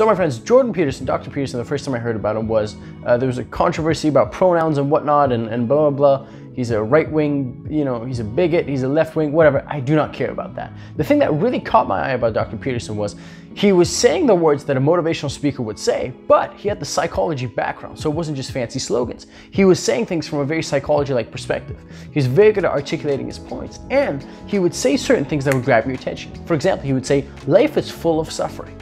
So my friends, Jordan Peterson, Dr. Peterson, the first time I heard about him was, there was a controversy about pronouns and whatnot and blah, blah, blah. He's a right-wing, you know, he's a bigot, he's a left-wing, whatever. I do not care about that. The thing that really caught my eye about Dr. Peterson was he was saying the words that a motivational speaker would say, but he had the psychology background, so it wasn't just fancy slogans. He was saying things from a very psychology-like perspective. He's very good at articulating his points, and he would say certain things that would grab your attention. For example, he would say, life is full of suffering.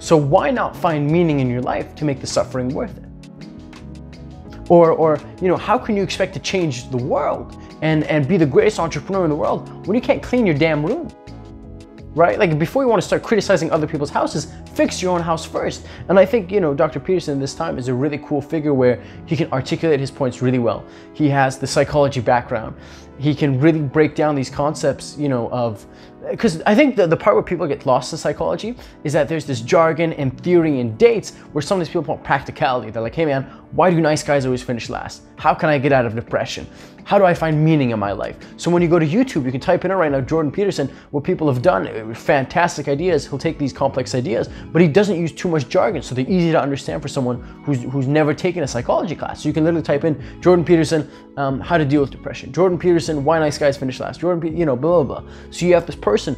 So why not find meaning in your life to make the suffering worth it? Or you know, how can you expect to change the world and be the greatest entrepreneur in the world when you can't clean your damn room, right? Like, before you want to start criticizing other people's houses, fix your own house first. And I think, you know, Dr. Peterson this time is a really cool figure where he can articulate his points really well. He has the psychology background. He can really break down these concepts, you know, of, because I think the part where people get lost in psychology is that there's this jargon and theory and dates where sometimes people want practicality. They're like, hey man, why do nice guys always finish last? How can I get out of depression? How do I find meaning in my life? So when you go to YouTube, you can type in right now, Jordan Peterson, what people have done, fantastic ideas. He'll take these complex ideas, but he doesn't use too much jargon, so they're easy to understand for someone who's never taken a psychology class. So you can literally type in Jordan Peterson, how to deal with depression. Jordan Peterson, why nice guys finish last. Jordan Peterson, you know, blah, blah, blah. So you have this person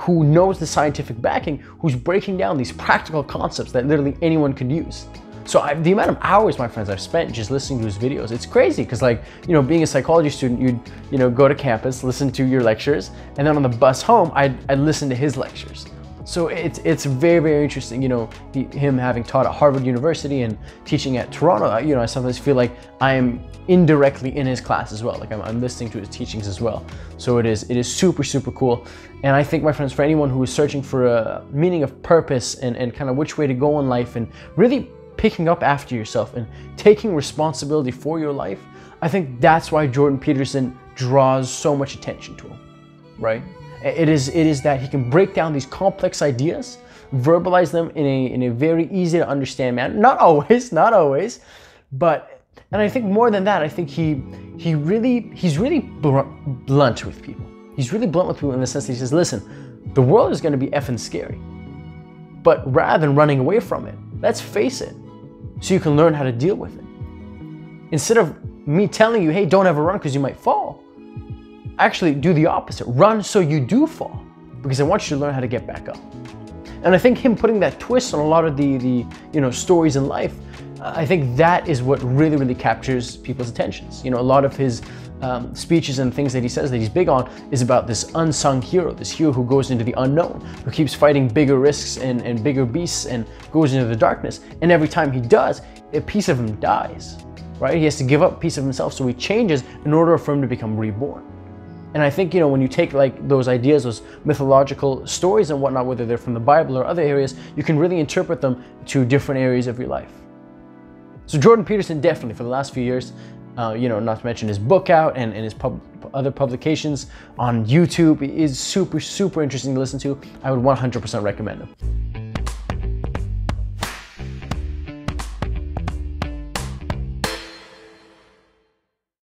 who knows the scientific backing, who's breaking down these practical concepts that literally anyone could use. So the amount of hours, my friends, I've spent just listening to his videos, it's crazy. Because, like, you know, being a psychology student, you'd, you know, go to campus, listen to your lectures, and then on the bus home, I'd listen to his lectures. So it's very, very interesting, you know, him having taught at Harvard University and teaching at Toronto. You know, I sometimes feel like I am indirectly in his class as well. Like, I'm listening to his teachings as well. So it is super, super cool. And I think, my friends, for anyone who is searching for a meaning of purpose and kind of which way to go in life and really picking up after yourself and taking responsibility for your life, I think that's why Jordan Peterson draws so much attention to him, right? It is that he can break down these complex ideas, verbalize them in a very easy to understand manner. Not always, but, and I think more than that, I think he's really blunt with people. He's really blunt with people in the sense that he says, listen, the world is going to be effing scary, but rather than running away from it, let's face it, so you can learn how to deal with it. Instead of me telling you, hey, don't ever run because you might fall, actually do the opposite. Run so you do fall, because I want you to learn how to get back up. And I think him putting that twist on a lot of the you know, stories in life, I think that is what really, really captures people's attentions. You know, a lot of his speeches and things that he says that he's big on is about this unsung hero, this hero who goes into the unknown, who keeps fighting bigger risks and bigger beasts and goes into the darkness. And every time he does, a piece of him dies, right? He has to give up a piece of himself, so he changes in order for him to become reborn. And I think, you know, when you take like those ideas, those mythological stories and whatnot, whether they're from the Bible or other areas, you can really interpret them to different areas of your life. So Jordan Peterson, definitely for the last few years, you know, not to mention his book out and his other publications on YouTube, is super, super interesting to listen to. I would 100% recommend him.